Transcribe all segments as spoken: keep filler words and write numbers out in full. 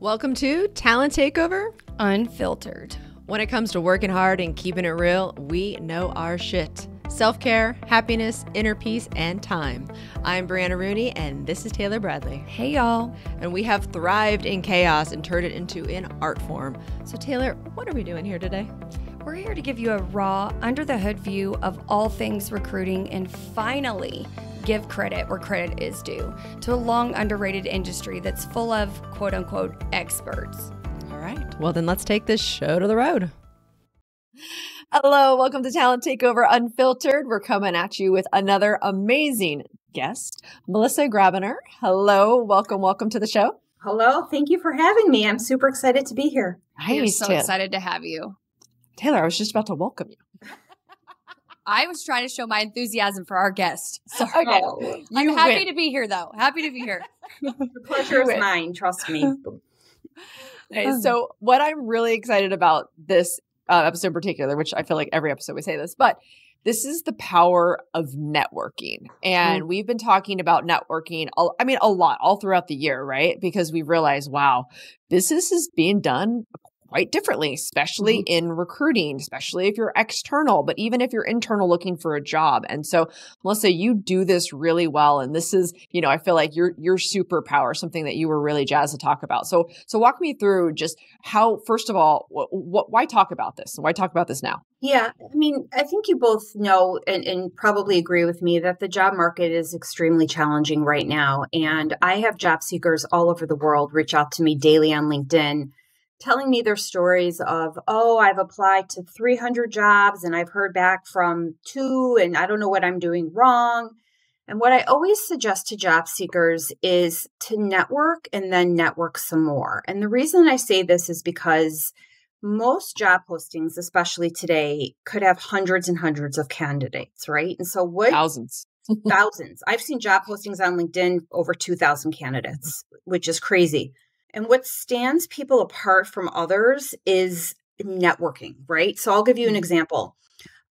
Welcome to Talent Takeover Unfiltered. When it comes to working hard and keeping it real, we know our shit. Self-care, happiness, inner peace, and time. I'm Brianna Rooney, and this is Taylor Bradley. Hey, y'all. And we have thrived in chaos and turned it into an art form. So, Taylor, what are we doing here today? We're here to give you a raw, under-the-hood view of all things recruiting and finally give credit where credit is due to a long, underrated industry that's full of, quote-unquote, experts. All right. Well, then let's take this show to the road. Hello, welcome to Talent Takeover Unfiltered. We're coming at you with another amazing guest, Melissa Grabiner. Hello, welcome, welcome to the show. Hello, thank you for having me. I'm super excited to be here. I am so excited to have you. Taylor, I was just about to welcome you. I was trying to show my enthusiasm for our guest. Sorry. Okay. Oh, I'm happy win. to be here, though. Happy to be here. The pleasure is mine, trust me. Okay, so what I'm really excited about this Uh, episode in particular, which I feel like every episode we say this, but this is the power of networking. And mm-hmm. we've been talking about networking, all, I mean, a lot all throughout the year, right? Because we realized, wow, this is, is being done quite differently, especially mm-hmm. in recruiting, especially if you're external, but even if you're internal looking for a job. And so, Melissa, you do this really well. And this is, you know, I feel like your your superpower, something that you were really jazzed to talk about. So, so walk me through just how, first of all, wh- wh- why talk about this? Why talk about this now? Yeah, I mean, I think you both know and, and probably agree with me that the job market is extremely challenging right now. And I have job seekers all over the world reach out to me daily on LinkedIn, telling me their stories of, oh, I've applied to three hundred jobs and I've heard back from two and I don't know what I'm doing wrong. And what I always suggest to job seekers is to network and then network some more. And the reason I say this is because most job postings, especially today, could have hundreds and hundreds of candidates, right? And so what? Thousands. Thousands. I've seen job postings on LinkedIn over two thousand candidates, which is crazy. And what stands people apart from others is networking, right? So I'll give you an example.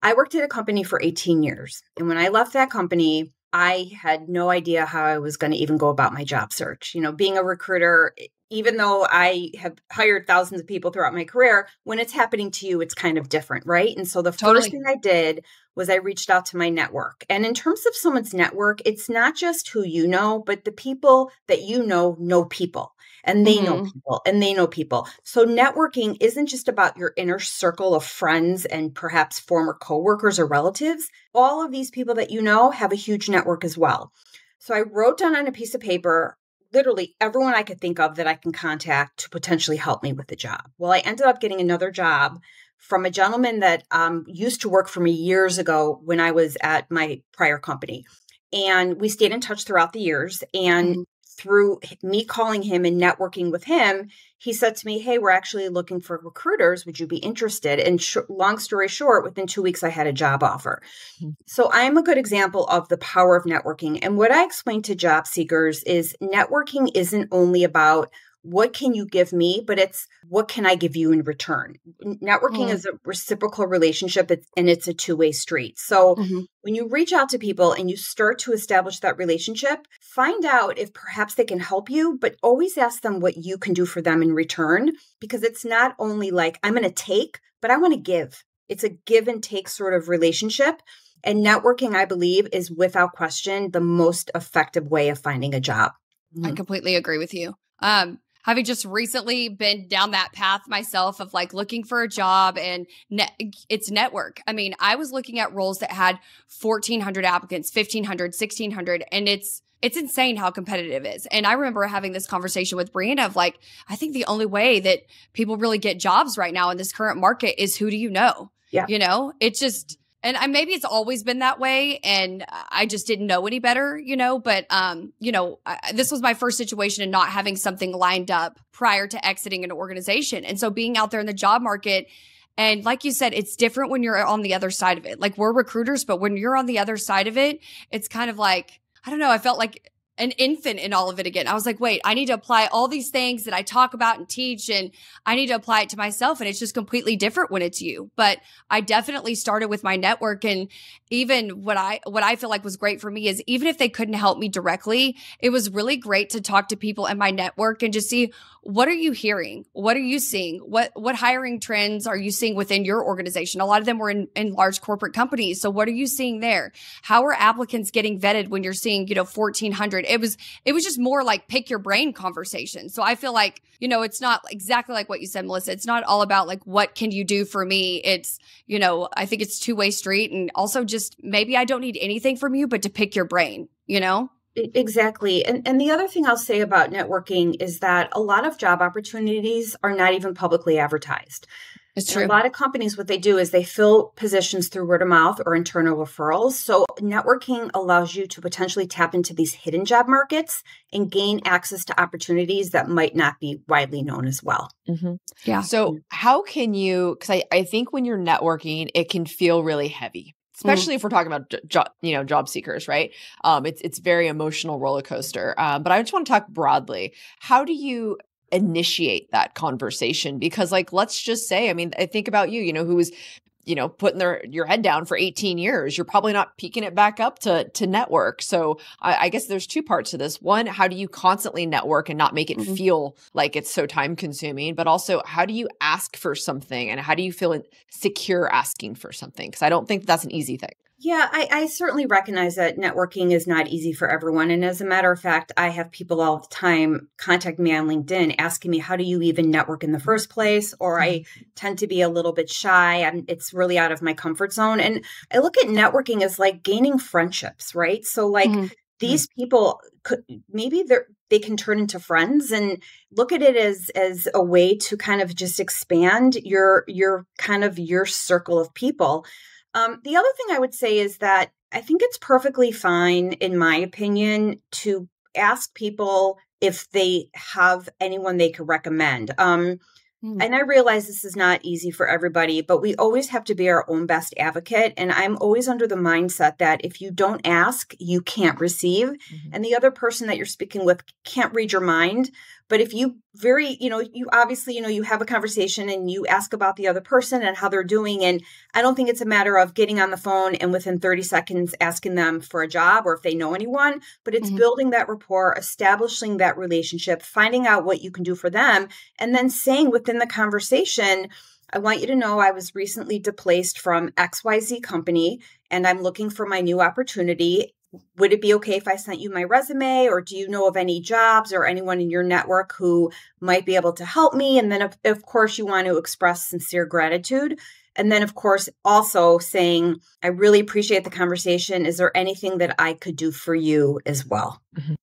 I worked at a company for eighteen years. And when I left that company, I had no idea how I was going to even go about my job search. You know, being a recruiter, even though I have hired thousands of people throughout my career, when it's happening to you, it's kind of different, right? And so the Totally. first thing I did was I reached out to my network. And in terms of someone's network, it's not just who you know, but the people that you know know people. And they mm-hmm. know people, and they know people. So networking isn't just about your inner circle of friends and perhaps former coworkers or relatives. All of these people that you know have a huge network as well. So I wrote down on a piece of paper, literally everyone I could think of that I can contact to potentially help me with the job. Well, I ended up getting another job from a gentleman that um, used to work for me years ago when I was at my prior company. And we stayed in touch throughout the years. And mm-hmm. through me calling him and networking with him, he said to me, hey, we're actually looking for recruiters. Would you be interested? And sh- long story short, within two weeks, I had a job offer. Mm-hmm. So I'm a good example of the power of networking. And what I explain to job seekers is networking isn't only about what can you give me, but it's what can I give you in return? Networking mm-hmm. is a reciprocal relationship and it's a two-way street. So mm-hmm. when you reach out to people and you start to establish that relationship, find out if perhaps they can help you, but always ask them what you can do for them in return, because it's not only like I'm going to take, but I want to give. It's a give and take sort of relationship. And networking, I believe, is without question the most effective way of finding a job. Mm-hmm. I completely agree with you. Um, Having just recently been down that path myself of like looking for a job and ne- it's network. I mean, I was looking at roles that had fourteen hundred applicants, fifteen hundred, sixteen hundred, and it's it's insane how competitive it is. And I remember having this conversation with Brianna of like, I think the only way that people really get jobs right now in this current market is who do you know? Yeah. You know, it's just, and I, maybe it's always been that way and I just didn't know any better, you know, but, um, you know, I, this was my first situation in not having something lined up prior to exiting an organization. And so being out there in the job market, and like you said, it's different when you're on the other side of it. Like we're recruiters, but when you're on the other side of it, it's kind of like, I don't know, I felt like an infant in all of it again. I was like, wait, I need to apply all these things that I talk about and teach, and I need to apply it to myself. And it's just completely different when it's you. But I definitely started with my network. And even what I, what I feel like was great for me is even if they couldn't help me directly, it was really great to talk to people in my network and just see, what are you hearing? What are you seeing? What, what hiring trends are you seeing within your organization? A lot of them were in, in large corporate companies. So what are you seeing there? How are applicants getting vetted when you're seeing, you know, fourteen hundred? It was, it was just more like pick your brain conversation. So I feel like, you know, it's not exactly like what you said, Melissa. It's not all about like, what can you do for me? It's, you know, I think it's two way street. And also just maybe I don't need anything from you, but to pick your brain, you know? Exactly. And, and the other thing I'll say about networking is that a lot of job opportunities are not even publicly advertised. It's true. And a lot of companies, what they do is they fill positions through word of mouth or internal referrals. So networking allows you to potentially tap into these hidden job markets and gain access to opportunities that might not be widely known as well. Mm-hmm. Yeah. So how can you, because I, I think when you're networking, it can feel really heavy, especially mm-hmm. if we're talking about job, you know, job seekers, right? Um, it's, it's very emotional roller coaster. Um, but I just want to talk broadly. How do you initiate that conversation? Because like, let's just say, I mean, I think about you, you know, who was, you know, putting their, your head down for eighteen years, you're probably not peeking it back up to, to network. So I, I guess there's two parts to this. One, how do you constantly network and not make it mm-hmm. feel like it's so time consuming, but also how do you ask for something and how do you feel secure asking for something? Cause I don't think that's an easy thing. Yeah, I, I certainly recognize that networking is not easy for everyone. And as a matter of fact, I have people all the time contact me on LinkedIn asking me, how do you even network in the first place? Or I tend to be a little bit shy. I'm, it's really out of my comfort zone. And I look at networking as like gaining friendships, right? So like mm-hmm. these people could, maybe they're, they can turn into friends, and look at it as, as a way to kind of just expand your, your kind of your circle of people. Um, the other thing I would say is that I think it's perfectly fine, in my opinion, to ask people if they have anyone they could recommend. Um, mm. And I realize this is not easy for everybody, but we always have to be our own best advocate. And I'm always under the mindset that if you don't ask, you can't receive. Mm-hmm. And the other person that you're speaking with can't read your mind. But if you very, you know, you obviously, you know, you have a conversation and you ask about the other person and how they're doing. And I don't think it's a matter of getting on the phone and within thirty seconds asking them for a job or if they know anyone, but it's mm-hmm. building that rapport, establishing that relationship, finding out what you can do for them, and then saying within the conversation, I want you to know I was recently displaced from X Y Z company and I'm looking for my new opportunity. Would it be okay if I sent you my resume, or do you know of any jobs or anyone in your network who might be able to help me? And then, of, of course, you want to express sincere gratitude. And then, of course, also saying, I really appreciate the conversation. Is there anything that I could do for you as well? Mm-hmm.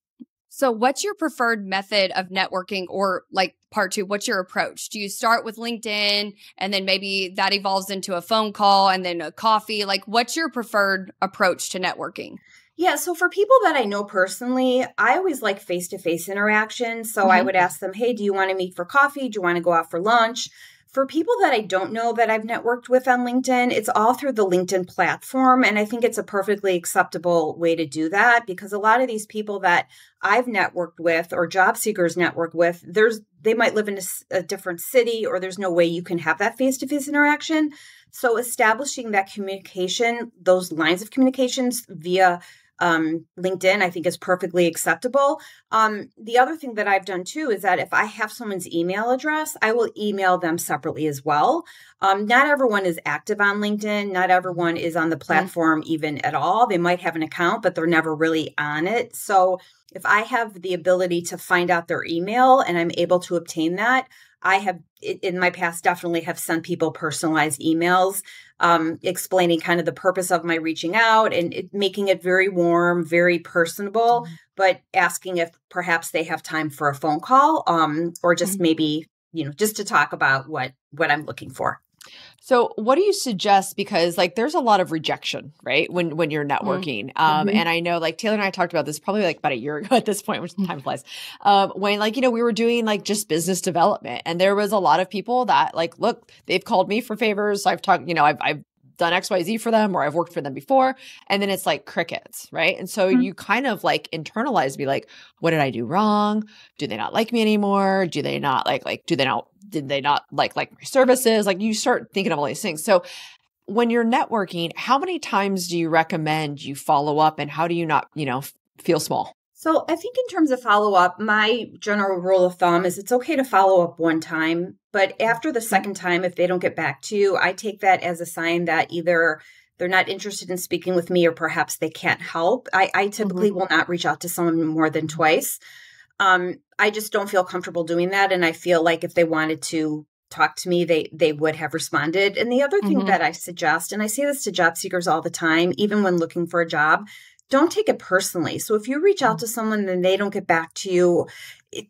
So what's your preferred method of networking, or like part two, what's your approach? Do you start with LinkedIn and then maybe that evolves into a phone call and then a coffee? Like, what's your preferred approach to networking? Yeah. So for people that I know personally, I always like face-to-face interaction. So mm-hmm. I would ask them, hey, do you want to meet for coffee? Do you want to go out for lunch? For people that I don't know that I've networked with on LinkedIn, it's all through the LinkedIn platform. And I think it's a perfectly acceptable way to do that, because a lot of these people that I've networked with or job seekers network with, there's they might live in a, a different city, or there's no way you can have that face-to-face interaction. So establishing that communication, those lines of communications via Um, LinkedIn, I think, is perfectly acceptable. Um, the other thing that I've done too is that if I have someone's email address, I will email them separately as well. Um, not everyone is active on LinkedIn. Not everyone is on the platform mm-hmm. even at all. They might have an account, but they're never really on it. So if I have the ability to find out their email and I'm able to obtain that, I have in my past definitely have sent people personalized emails um, explaining kind of the purpose of my reaching out and it, making it very warm, very personable, mm-hmm. but asking if perhaps they have time for a phone call um, or just mm-hmm. maybe, you know, just to talk about what, what I'm looking for. So what do you suggest? Because like, there's a lot of rejection, right? When, when you're networking. Mm-hmm. Um, and I know like Taylor and I talked about this probably like about a year ago at this point, which time flies, um, when like, you know, we were doing like just business development, and there was a lot of people that like, look, they've called me for favors. I've talked, you know, I've, I've done X Y Z for them, or I've worked for them before. And then it's like crickets, right? And so mm-hmm. you kind of like internalize, be like, what did I do wrong? Do they not like me anymore? Do they not like, like, do they not, did they not like, like my services? Like you start thinking of all these things. So when you're networking, how many times do you recommend you follow up, and how do you not, you know, feel small? So I think in terms of follow-up, my general rule of thumb is it's okay to follow up one time, but after the second time, if they don't get back to you, I take that as a sign that either they're not interested in speaking with me or perhaps they can't help. I, I typically mm-hmm. will not reach out to someone more than twice. Um, I just don't feel comfortable doing that. And I feel like if they wanted to talk to me, they they would have responded. And the other thing mm-hmm. that I suggest, and I say this to job seekers all the time, even when looking for a job, don't take it personally. So if you reach out to someone and they don't get back to you, it,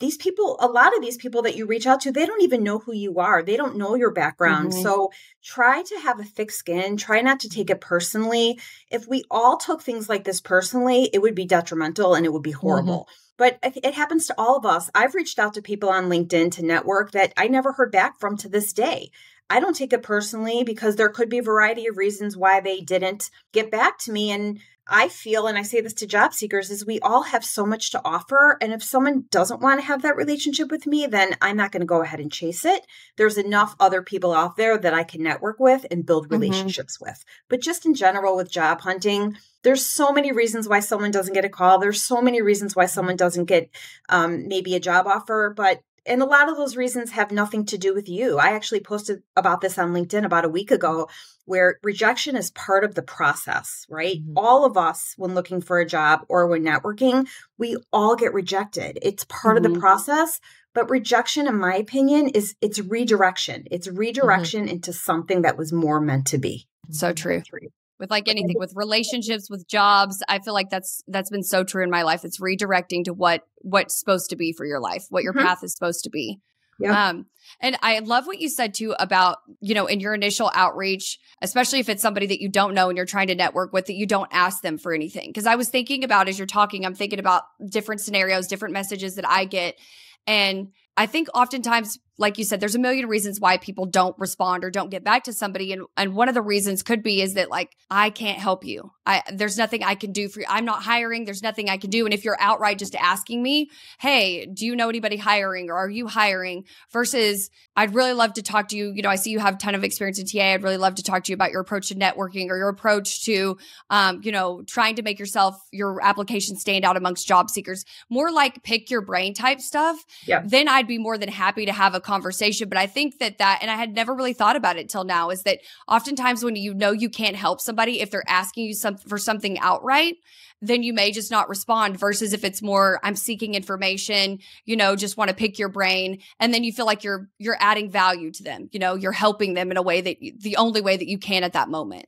these people, a lot of these people that you reach out to, they don't even know who you are. They don't know your background. Mm-hmm. So try to have a thick skin. Try not to take it personally. If we all took things like this personally, it would be detrimental and it would be horrible. Mm-hmm. But it happens to all of us. I've reached out to people on LinkedIn to network that I never heard back from to this day. I don't take it personally because there could be a variety of reasons why they didn't get back to me. And I feel, and I say this to job seekers, is we all have so much to offer. And if someone doesn't want to have that relationship with me, then I'm not going to go ahead and chase it. There's enough other people out there that I can network with and build relationships mm-hmm. with. But just in general with job hunting, there's so many reasons why someone doesn't get a call. There's so many reasons why someone doesn't get um, maybe a job offer. But And a lot of those reasons have nothing to do with you. I actually posted about this on LinkedIn about a week ago, where rejection is part of the process, right? Mm-hmm. All of us, when looking for a job or when networking, we all get rejected. It's part mm-hmm. of the process. But rejection, in my opinion, is it's redirection. It's redirection mm-hmm. into something that was more meant to be. So true. With like anything, with relationships, with jobs, I feel like that's that's been so true in my life. It's redirecting to what what's supposed to be for your life, what your mm-hmm. path is supposed to be. Yeah. Um, and I love what you said too about, you know, in your initial outreach, especially if it's somebody that you don't know and you're trying to network with, that you don't ask them for anything. Because I was thinking about, as you're talking, I'm thinking about different scenarios, different messages that I get. And I think oftentimes, like you said, there's a million reasons why people don't respond or don't get back to somebody. And and one of the reasons could be is that like, I can't help you. I There's nothing I can do for you. I'm not hiring. There's nothing I can do. And if you're outright just asking me, hey, do you know anybody hiring, or are you hiring, versus I'd really love to talk to you. You know, I see you have a ton of experience in T A. I'd really love to talk to you about your approach to networking, or your approach to, um, you know, trying to make yourself, your application stand out amongst job seekers. More like pick your brain type stuff. Yeah. Then I'd be more than happy to have a conversation. But I think that that, and I had never really thought about it till now, is that oftentimes when you know you can't help somebody, if they're asking you some, for something outright, then you may just not respond, versus if it's more, I'm seeking information, you know, just want to pick your brain. And then you feel like you're, you're adding value to them, you know, you're helping them in a way that you, the only way that you can at that moment.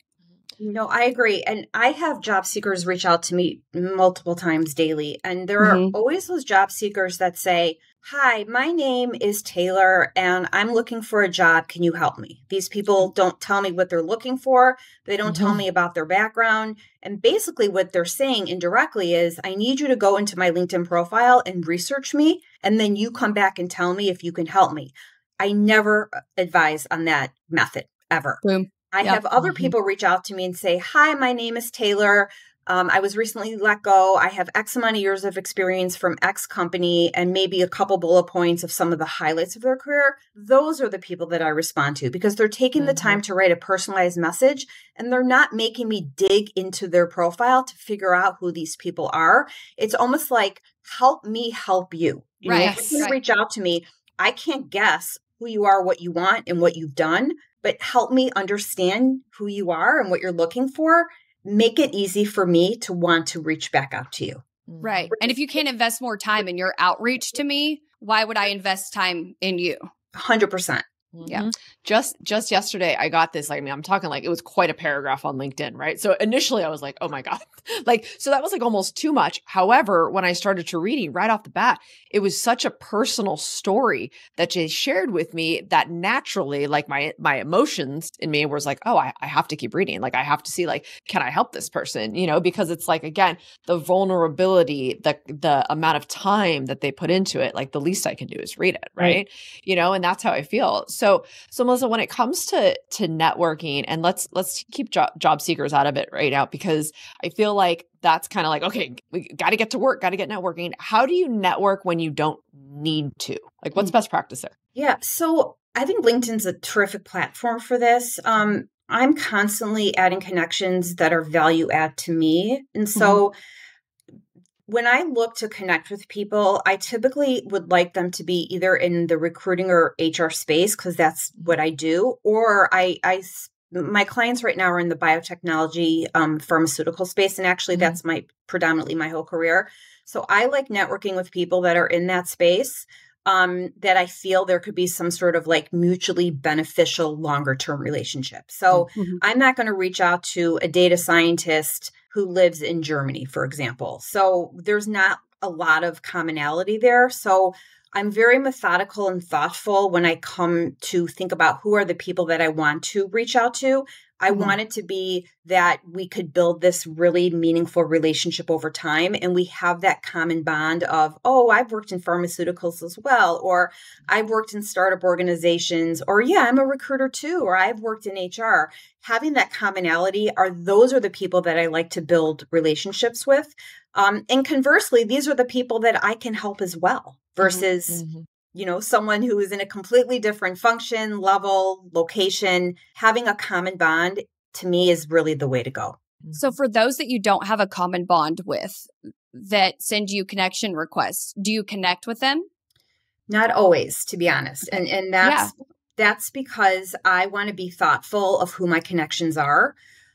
No, I agree. And I have job seekers reach out to me multiple times daily. And there mm-hmm. are always those job seekers that say, hi, my name is Taylor and I'm looking for a job. Can you help me? These people don't tell me what they're looking for. They don't mm-hmm. tell me about their background. And basically what they're saying indirectly is, I need you to go into my LinkedIn profile and research me. And then you come back and tell me if you can help me. I never advise on that method ever. Boom. I yep. have other people reach out to me and say, hi, my name is Taylor. Um, I was recently let go. I have X amount of years of experience from X company and maybe a couple bullet points of some of the highlights of their career. Those are the people that I respond to because they're taking mm-hmm. the time to write a personalized message and they're not making me dig into their profile to figure out who these people are. It's almost like, help me help you. You right. know, if you right. reach out to me, I can't guess who you are, what you want, and what you've done, but help me understand who you are and what you're looking for. Make it easy for me to want to reach back out to you. Right. And if you can't invest more time in your outreach to me, why would I invest time in you? one hundred percent. Yeah. Mm-hmm. Just just yesterday, I got this, like, I mean, I'm talking like it was quite a paragraph on LinkedIn, right? So initially I was like, oh my God. Like, so that was like almost too much. However, when I started to reading right off the bat, it was such a personal story that she shared with me that naturally, like my, my emotions in me was like, oh, I, I have to keep reading. Like, I have to see, like, can I help this person? You know, because it's like, again, the vulnerability, the, the amount of time that they put into it, like the least I can do is read it. Right. right. You know, and that's how I feel. So So, so Melissa, when it comes to to networking, and let's let's keep jo- job seekers out of it right now, because I feel like that's kind of like, okay, we got to get to work, got to get networking. How do you network when you don't need to? Like, what's best practice there? Yeah, so I think LinkedIn's a terrific platform for this. Um, I'm constantly adding connections that are value add to me, and so. Mm-hmm. When I look to connect with people, I typically would like them to be either in the recruiting or H R space, because that's what I do. Or I, I, my clients right now are in the biotechnology, um, pharmaceutical space. And actually, that's my predominantly my whole career. So I like networking with people that are in that space, um, that I feel there could be some sort of like mutually beneficial longer term relationship. So mm-hmm. I'm not going to reach out to a data scientist who lives in Germany, for example. So there's not a lot of commonality there. So I'm very methodical and thoughtful when I come to think about who are the people that I want to reach out to. I mm-hmm. want it to be that we could build this really meaningful relationship over time. And we have that common bond of, oh, I've worked in pharmaceuticals as well, or I've worked in startup organizations, or yeah, I'm a recruiter too, or I've worked in H R. Having that commonality are those are the people that I like to build relationships with. Um, and conversely, these are the people that I can help as well versus mm-hmm. you know, someone who is in a completely different function, level, location. Having a common bond to me is really the way to go. So for those that you don't have a common bond with that send you connection requests, do you connect with them? Not always, to be honest. And and that's yeah. that's because I want to be thoughtful of who my connections are.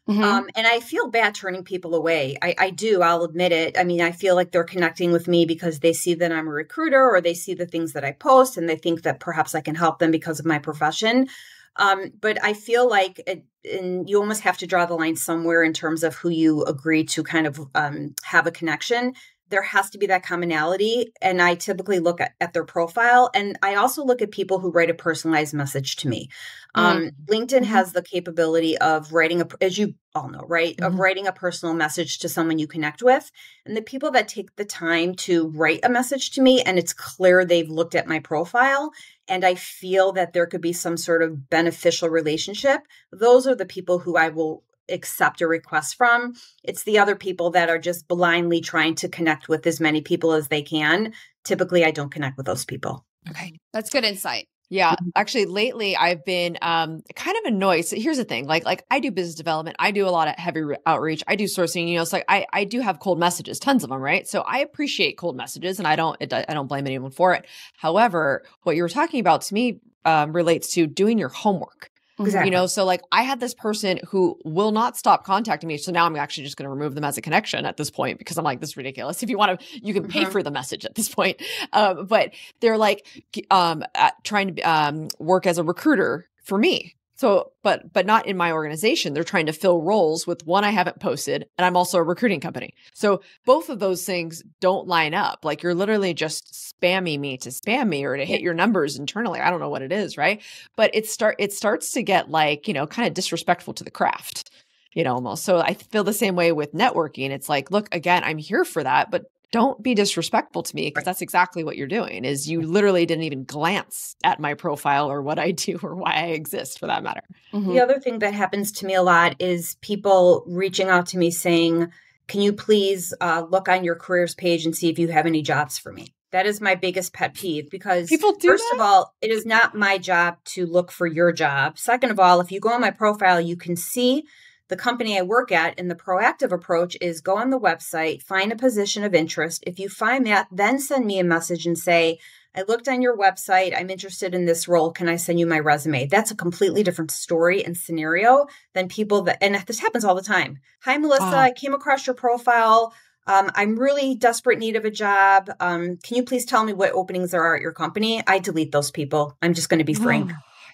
Mm-hmm. Um, and I feel bad turning people away. I, I do. I'll admit it. I mean, I feel like they're connecting with me because they see that I'm a recruiter, or they see the things that I post and they think that perhaps I can help them because of my profession. Um, but I feel like it, and you almost have to draw the line somewhere in terms of who you agree to kind of um, have a connection. There has to be that commonality. And I typically look at, at their profile. And I also look at people who write a personalized message to me. Mm-hmm. Um, LinkedIn mm-hmm. has the capability of writing, a, as you all know, right, mm-hmm. of writing a personal message to someone you connect with. And the people that take the time to write a message to me, and it's clear they've looked at my profile, and I feel that there could be some sort of beneficial relationship, those are the people who I will accept a request from. It's the other people that are just blindly trying to connect with as many people as they can. Typically, I don't connect with those people. Okay. That's good insight. Yeah. Actually, lately I've been um, kind of annoyed. So here's the thing, like, like I do business development. I do a lot of heavy re- outreach. I do sourcing, you know, it's like, I, I do have cold messages, tons of them. Right. So I appreciate cold messages, and I don't, it, I don't blame anyone for it. However, what you were talking about to me um, relates to doing your homework. Exactly. You know, so like I had this person who will not stop contacting me. So now I'm actually just going to remove them as a connection at this point, because I'm like, this is ridiculous. If you want to, you can pay mm-hmm. for the message at this point. Um, but they're like um, trying to um, work as a recruiter for me. So, but, but not in my organization. They're trying to fill roles with one I haven't posted, and I'm also a recruiting company. So both of those things don't line up. Like, you're literally just spamming me to spam me or to hit your numbers internally. I don't know what it is. Right. But it start, it starts to get like, you know, kind of disrespectful to the craft, you know, almost. So I feel the same way with networking. It's like, look, again, I'm here for that, but don't be disrespectful to me, because that's exactly what you're doing. Is you literally didn't even glance at my profile or what I do or why I exist, for that matter. Mm-hmm. The other thing that happens to me a lot is people reaching out to me saying, can you please uh, look on your careers page and see if you have any jobs for me? That is my biggest pet peeve, because people do first that? of all, it is not my job to look for your job. Second of all, if you go on my profile, you can see the company I work at, and the proactive approach is go on the website, find a position of interest. If you find that, then send me a message and say, I looked on your website, I'm interested in this role, can I send you my resume? That's a completely different story and scenario than people that, and this happens all the time. Hi, Melissa, wow. I came across your profile. Um, I'm really desperate need of a job. Um, can you please tell me what openings there are at your company? I delete those people. I'm just going to be frank.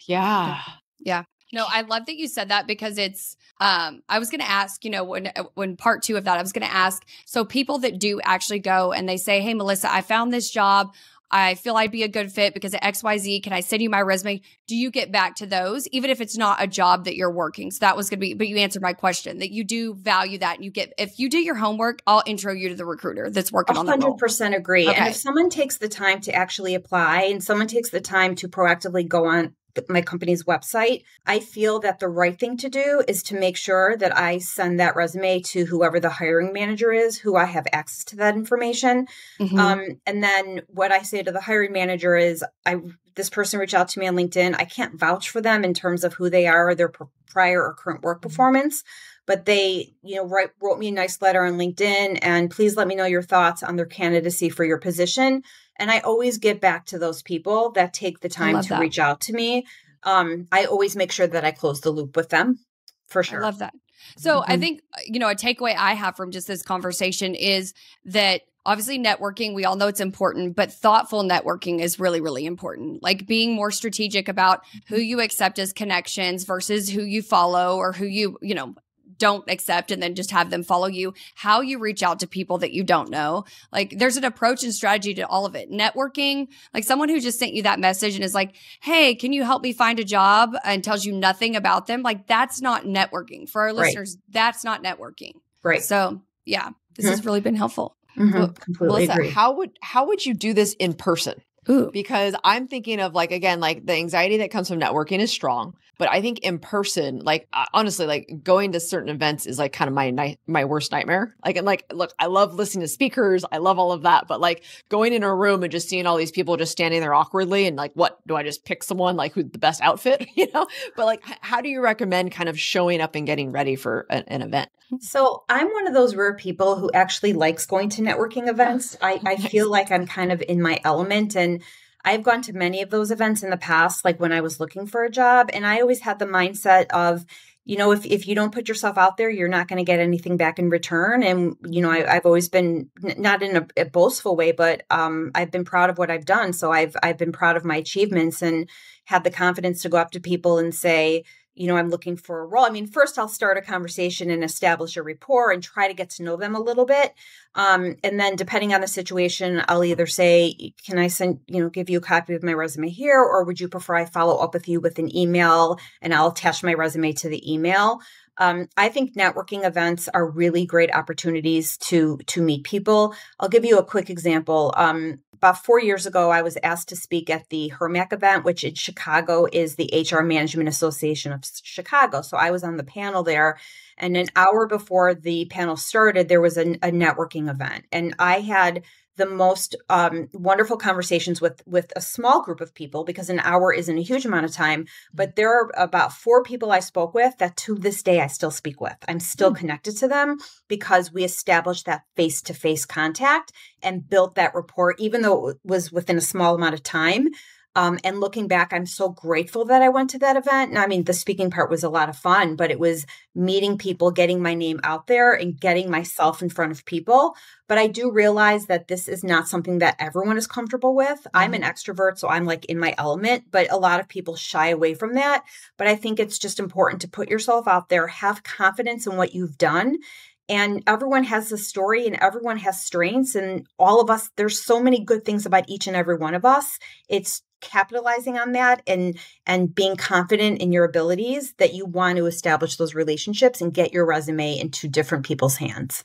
Yeah. Yeah. No, I love that you said that, because it's, um, I was going to ask, you know, when, when part two of that, I was going to ask, so people that do actually go and they say, hey, Melissa, I found this job, I feel I'd be a good fit because of X Y Z, can I send you my resume? Do you get back to those, even if it's not a job that you're working? So that was going to be, but you answered my question, that you do value that. And you get, if you do your homework, I'll intro you to the recruiter that's working one hundred percent on that role. one hundred percent agree. Okay. And if someone takes the time to actually apply, and someone takes the time to proactively go on my company's website, I feel that the right thing to do is to make sure that I send that resume to whoever the hiring manager is, who I have access to that information. Mm-hmm. Um, and then what I say to the hiring manager is, I this person reached out to me on LinkedIn. I can't vouch for them in terms of who they are or their prior or current work performance, but they, you know, write, wrote me a nice letter on LinkedIn, and please let me know your thoughts on their candidacy for your position. And I always get back to those people that take the time to that. reach out to me. Um, I always make sure that I close the loop with them, for sure. I love that. So mm-hmm. I think, you know, a takeaway I have from just this conversation is that obviously networking, we all know it's important, but thoughtful networking is really, really important. Like being more strategic about who you accept as connections versus who you follow or who you, you know, don't accept and then just have them follow you, how you reach out to people that you don't know. Like there's an approach and strategy to all of it. Networking, like someone who just sent you that message and is like, hey, can you help me find a job, and tells you nothing about them. Like that's not networking. For our listeners, right. that's not networking. Right. So yeah, this mm-hmm. has really been helpful. Mm-hmm. well, Completely Melissa, agree. How would, how would you do this in person? Ooh. Because I'm thinking of like, again, like the anxiety that comes from networking is strong, but I think in person, like honestly, like going to certain events is like kind of my night, my worst nightmare. Like, I'm like, look, I love listening to speakers. I love all of that. But like going in a room and just seeing all these people just standing there awkwardly and like, what do I just pick someone like who's the best outfit, you know? But like, how do you recommend kind of showing up and getting ready for an, an event? So I'm one of those rare people who actually likes going to networking events. I, I feel like I'm kind of in my element, and I've gone to many of those events in the past, like when I was looking for a job. And I always had the mindset of, you know, if, if you don't put yourself out there, you're not going to get anything back in return. And, you know, I, I've always been not in a, a boastful way, but um, I've been proud of what I've done. So I've, I've been proud of my achievements and had the confidence to go up to people and say, you know, I'm looking for a role. I mean, first I'll start a conversation and establish a rapport and try to get to know them a little bit. Um, and then depending on the situation, I'll either say, can I send, you know, give you a copy of my resume here, or would you prefer I follow up with you with an email and I'll attach my resume to the email? Um, I think networking events are really great opportunities to, to meet people. I'll give you a quick example. Um, About four years ago, I was asked to speak at the H R M A C event, which in Chicago is the H R Management Association of Chicago. So I was on the panel there. And an hour before the panel started, there was a, a networking event. And I had the most um, wonderful conversations with, with a small group of people, because an hour isn't a huge amount of time. But there are about four people I spoke with that to this day I still speak with. I'm still mm-hmm. connected to them because we established that face-to-face contact and built that rapport, even though it was within a small amount of time. Um, and looking back, I'm so grateful that I went to that event. And I mean, the speaking part was a lot of fun, but it was meeting people, getting my name out there and getting myself in front of people. But I do realize that this is not something that everyone is comfortable with. Mm-hmm. I'm an extrovert, so I'm like in my element, but a lot of people shy away from that. But I think it's just important to put yourself out there, have confidence in what you've done. And everyone has a story and everyone has strengths, and all of us, there's so many good things about each and every one of us. It's capitalizing on that and and being confident in your abilities that you want to establish those relationships and get your resume into different people's hands.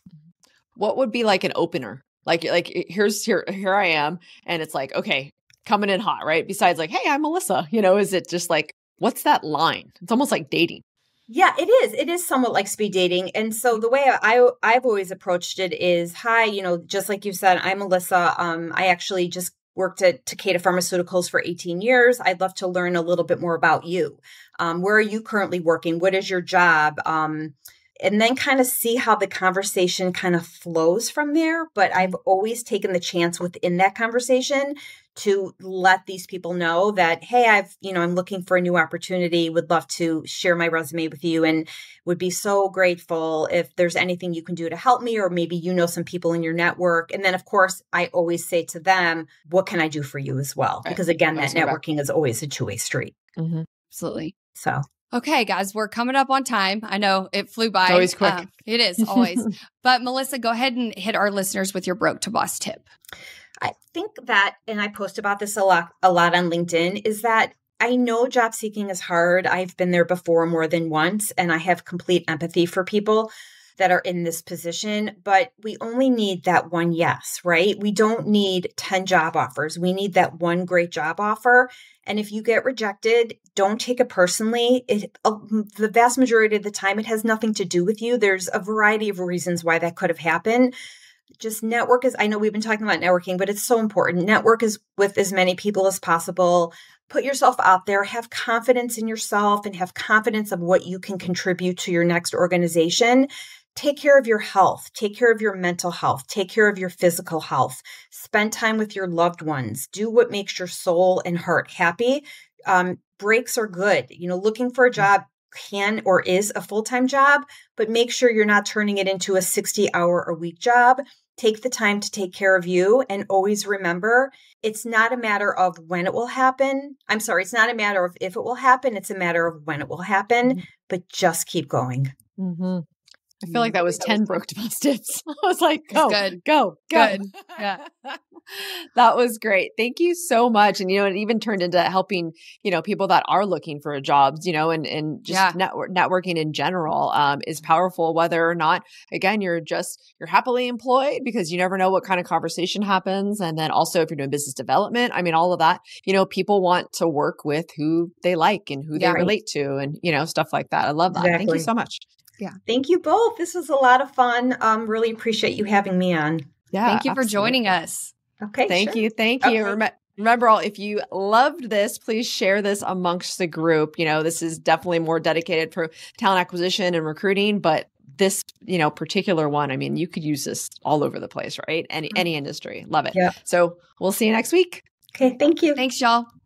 What would be like an opener? Like like here's here here I am, and it's like, okay, coming in hot, right? Besides like, hey, I'm Melissa, you know, is it just like, what's that line? It's almost like dating. Yeah, it is. It is somewhat like speed dating. And so the way I, I've always approached it is, hi, you know, just like you said, I'm Melissa. Um, I actually just worked at Takeda Pharmaceuticals for eighteen years. I'd love to learn a little bit more about you. Um, where are you currently working? What is your job? Um, and then kind of see how the conversation kind of flows from there. But I've always taken the chance within that conversation to let these people know that, hey, I've, you know, I'm looking for a new opportunity, would love to share my resume with you and would be so grateful if there's anything you can do to help me, or maybe you know some people in your network. And then of course, I always say to them, what can I do for you as well? Right. Because again, that networking is always a two-way street. Mm-hmm. Absolutely. So. Okay, guys, we're coming up on time. I know it flew by. It's always quick. Um, it is, always. But Melissa, go ahead and hit our listeners with your Broke to Boss tip. I think that, and I post about this a lot, a lot on LinkedIn, is that I know job seeking is hard. I've been there before more than once, and I have complete empathy for people. that are in this position, but we only need that one yes, right? We don't need ten job offers. We need that one great job offer. And if you get rejected, don't take it personally. It, uh, the vast majority of the time, it has nothing to do with you. There's a variety of reasons why that could have happened. Just network is, I know we've been talking about networking, but it's so important. Network is with as many people as possible. Put yourself out there, have confidence in yourself and have confidence of what you can contribute to your next organization. Take care of your health, take care of your mental health, take care of your physical health, spend time with your loved ones, do what makes your soul and heart happy. Um, breaks are good. You know, looking for a job can or is a full-time job, but make sure you're not turning it into a sixty hour a week job. Take the time to take care of you and always remember it's not a matter of when it will happen. I'm sorry, it's not a matter of if it will happen. It's a matter of when it will happen, mm-hmm. but just keep going. Mm-hmm. I feel like that was ten Broke to Boss tips. I was like, go, good. go, go. Good. Yeah. That was great. Thank you so much. And, you know, it even turned into helping, you know, people that are looking for jobs, you know, and, and just yeah. network, networking in general um, is powerful, whether or not, again, you're just, you're happily employed because you never know what kind of conversation happens. And then also if you're doing business development, I mean, all of that, you know, people want to work with who they like and who yeah. they relate to and, you know, stuff like that. I love that. Exactly. Thank you so much. Yeah. Thank you both. This was a lot of fun. Um, really appreciate you having me on. Yeah. Thank you absolutely. for joining us. Okay. Thank sure. you. Thank okay. you. Rem- remember all, if you loved this, please share this amongst the group. You know, this is definitely more dedicated for talent acquisition and recruiting, but this, you know, particular one, I mean, you could use this all over the place, right? Any, mm-hmm. any industry. Love it. Yep. So we'll see you next week. Okay. Thank you. Thanks, y'all.